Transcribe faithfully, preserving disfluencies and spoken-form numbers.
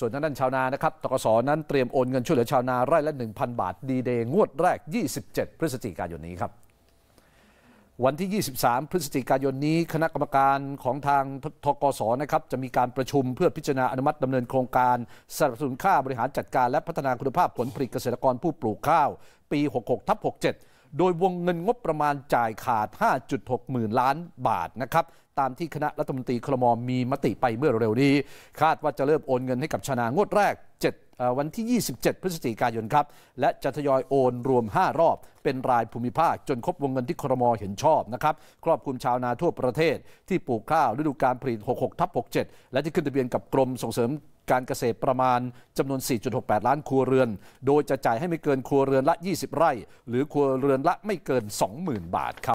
ส่วนด้านชาวนานะครับธ.ก.ส.นั้นเตรียมโอนเงินช่วยเหลือชาวนาไร่ละ หนึ่งพัน บาทดีเดย์งวดแรกยี่สิบเจ็ดพฤศจิกายนนี้ครับวันที่ยี่สิบสามพฤศจิกายนนี้คณะกรรมการของทางธ.ก.ส.นะครับจะมีการประชุมเพื่อพิจารณาอนุมัติดำเนินโครงการสนับสนุนค่าบริหารจัดการและพัฒนาคุณภาพผลผลิตเกษตรกรผู้ปลูกข้าวปี หกหกทับหกเจ็ด โดยวงเงินงบประมาณจ่ายขาด ห้าจุดหกหมื่นล้านบาทนะครับตามที่คณะรัฐมนตรีครม.มีมติไปเมื่อเร็วนี้คาดว่าจะเริ่มโอนเงินให้กับชาวนางวดแรกเจ็ดวันที่ยี่สิบเจ็ดพฤศจิกายนครับและจะทยอยโอนรวมห้ารอบเป็นรายภูมิภาคจนครบวงเงินที่ครม.เห็นชอบนะครับครอบคลุมชาวนาทั่วประเทศที่ปลูกข้าวฤดูกาลผลิต หกหกทับหกเจ็ด และที่ขึ้นทะเบียนกับกรมส่งเสริมการเกษตรประมาณจำนวน สี่จุดหกแปด ล้านครัวเรือนโดยจะจ่ายให้ไม่เกินครัวเรือนละยี่สิบไร่หรือครัวเรือนละไม่เกิน สองหมื่น บาทครับ